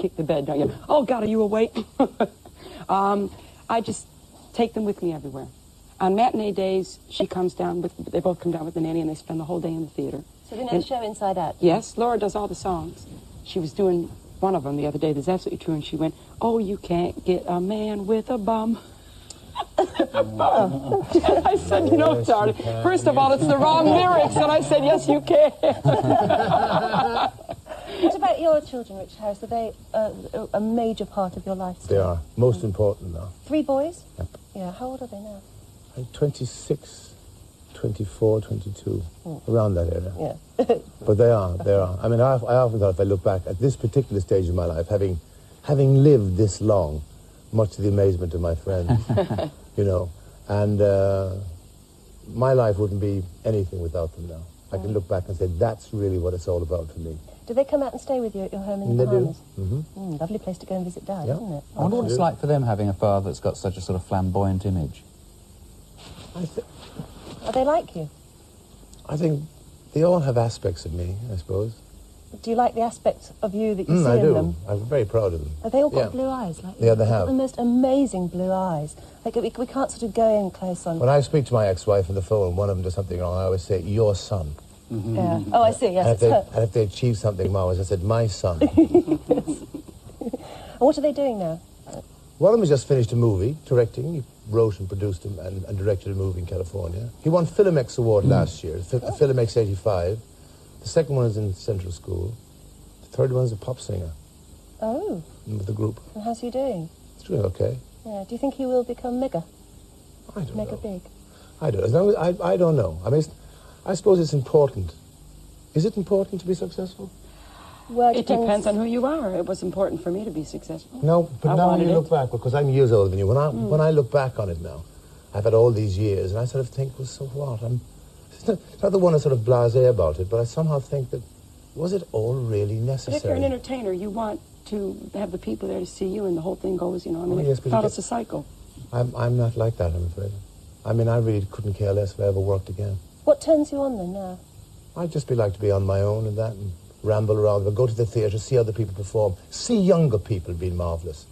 kick the bed down. You know, oh, God, are you awake? I just take them with me everywhere. On matinee days, she comes down with, they both come down with the nanny, and they spend the whole day in the theater. So the next show, Inside Out? Yes, Laura does all the songs. She was doing one of them the other day that's absolutely true, and she went, oh, you can't get a man with a bum. I said, you know, darling, first of all, it's the wrong lyrics, and I said, yes, you can. What about your children, Richard Harris? Are they a major part of your life still? They are. Most important now. 3 boys? Yep. Yeah. How old are they now? I'm 26, 24, 22, around that area. Yeah. But they are, I mean, I often thought, if I look back at this particular stage of my life, having lived this long, much to the amazement of my friends, you know, and my life wouldn't be anything without them now. I can look back and say, that's really what it's all about for me. Do they come out and stay with you at your home in the Bahamas? They do. Lovely place to go and visit Dad, isn't it? I wonder what it's like for them having a father that's got such a sort of flamboyant image. Are they like you? I think they all have aspects of me, I suppose. Do you like the aspects of you that you see in them? I do. I'm very proud of them. Have they all got blue eyes? Like they have. The most amazing blue eyes. Like, we can't sort of go in close on... When I speak to my ex-wife on the phone, one of them does something wrong, I always say, your son. Yeah. Oh, I see, yes. And if they achieve something, Mom, I said, my son. And what are they doing now? One of them has just finished a movie, directing. He wrote and produced and directed a movie in California. He won Philmex Award last year, Philmex 85. The second one is in Central School. The third one is a pop singer. Oh. With the group. And how's he doing? He's doing okay. Yeah. Do you think he will become mega? I don't know. Mega big? I don't know. I don't know. I mean, I suppose it's important. Is it important to be successful? Well, it depends on who you are. It was important for me to be successful. No, but now when you look back, because I'm years older than you, when I look back on it now, I've had all these years, and I sort of think, well, so what? It's not the one that's sort of blasé about it, but I somehow think that, was it all really necessary? But if you're an entertainer, you want to have the people there to see you, and the whole thing goes, you know, I mean, yes, it's a cycle. I'm not like that, I'm afraid. I mean, I really couldn't care less if I ever worked again. What turns you on then now? I'd just like to be on my own and that, and ramble around, but go to the theatre, see other people perform, see younger people being marvellous.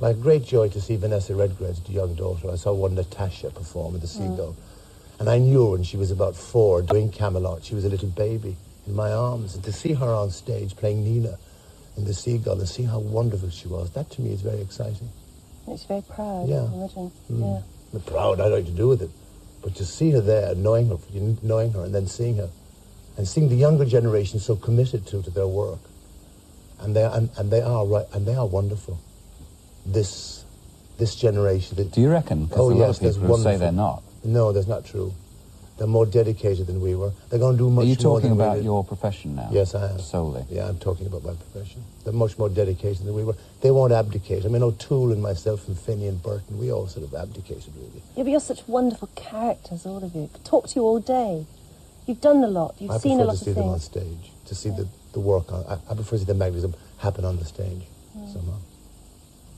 Like, great joy to see Vanessa Redgrave's young daughter. I saw one Natasha perform at the Seagull. And I knew her when she was about 4, doing Camelot. She was a little baby in my arms. And to see her on stage playing Nina in The Seagull and see how wonderful she was, that to me is very exciting. It's very proud, I imagine. I'm proud, I don't know what to do with it. But to see her there, knowing her and then seeing her, and seeing the younger generation so committed to their work. And they are wonderful. This generation. Do you reckon? Because a lot of people will say they're not. No, that's not true. They're more dedicated than we were. They're going to do much more. Are you talking about your profession now? Yes, I am. Solely? Yeah, I'm talking about my profession. They're much more dedicated than we were. They won't abdicate. I mean, O'Toole and myself and Finney and Burton, we all sort of abdicated, really. Yeah, but you're such wonderful characters, all of you. I could talk to you all day. You've done a lot. You've seen a lot of things. I prefer to see them on stage, to see the work. I prefer to see the magnetism happen on the stage somehow.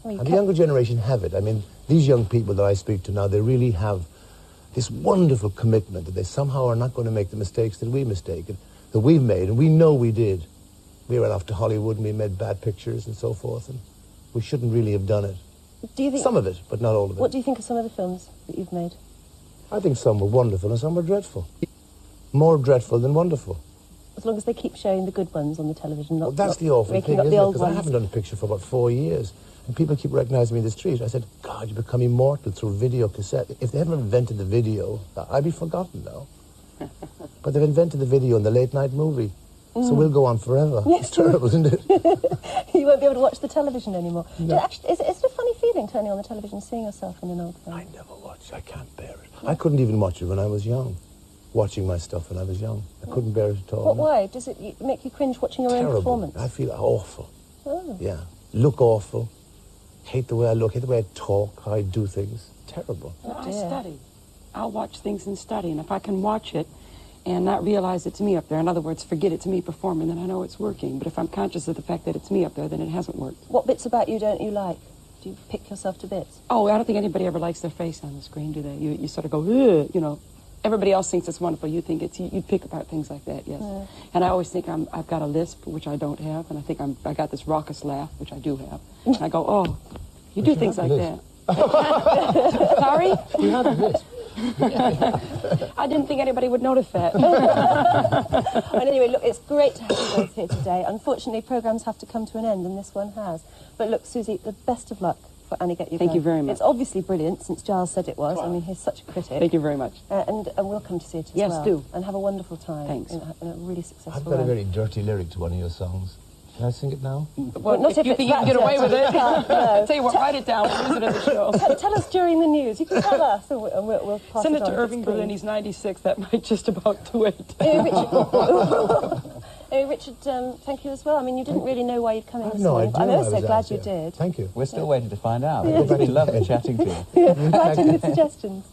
Well, and the younger generation have it. I mean, these young people that I speak to now, they really have this wonderful commitment that they somehow are not going to make the mistakes that we've made, and we know we did. We went off to Hollywood and we made bad pictures and so forth, and we shouldn't really have done it. Do you think some of it, but not all of it. What do you think of some of the films that you've made? I think some were wonderful and some were dreadful. More dreadful than wonderful. As long as they keep showing the good ones on the television, not that's the awful thing, isn't it? Because I haven't done a picture for about 4 years. And people keep recognising me in the street. I said, God, you become immortal through video cassette. If they haven't invented the video, I'd be forgotten now. But they've invented the video in the late-night movie. So we'll go on forever. Yes, it's terrible, isn't it? You won't be able to watch the television anymore. No. Actually, is it a funny feeling, turning on the television, seeing yourself in an old film? I never watch. I can't bear it. I couldn't even watch it when I was young. Watching my stuff when I was young. I couldn't bear it at all. What, why? Does it make you cringe watching your own performance? I feel awful. Oh. Yeah. Look awful. Hate the way I look, hate the way I talk, how I do things. Terrible. No, I study. I'll watch things and study, and if I can watch it and not realize it's me up there, in other words, forget it's me performing, then I know it's working. But if I'm conscious of the fact that it's me up there, then it hasn't worked. What bits about you don't you like? Do you pick yourself to bits? Oh, I don't think anybody ever likes their face on the screen, do they? You sort of go, ugh, you know. everybody else thinks it's wonderful. You think it's, you pick apart things like that, yes. Yeah. And I always think I've got a lisp, which I don't have, and I think I got this raucous laugh, which I do have. And I go, oh, you do things like that. Sorry? You have a lisp. I didn't think anybody would notice that. Well, anyway, look, it's great to have you both here today. Unfortunately, programmes have to come to an end, and this one has. But look, Susie, the best of luck for Annie Get Your Gun. Thank you very much. It's obviously brilliant, since Giles said it was. Wow. I mean, he's such a critic. Thank you very much. And we'll come to see it as well. Yes, do. And have a wonderful time. Thanks. In a really successful way. I've got a very dirty lyric to one of your songs. Can I sing it now? Well, not if you think you can get away with it. No. Tell you what, write it down. We'll use it as a show. Tell us during the news. You can tell us, and we'll pass it on. Send it to Irving Berlin. He's 96. That might just about do it. Richard, thank you as well. I mean, you didn't really know why you'd come in this morning. No, I do. I'm also glad you did. Thank you. We're still waiting to find out. Yes. Everybody loved chatting to you. Yeah. Write in with suggestions.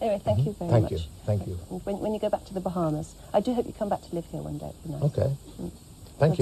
Anyway, thank you very much. Thank you. When you go back to the Bahamas, I do hope you come back to live here one day. Okay. Thank you.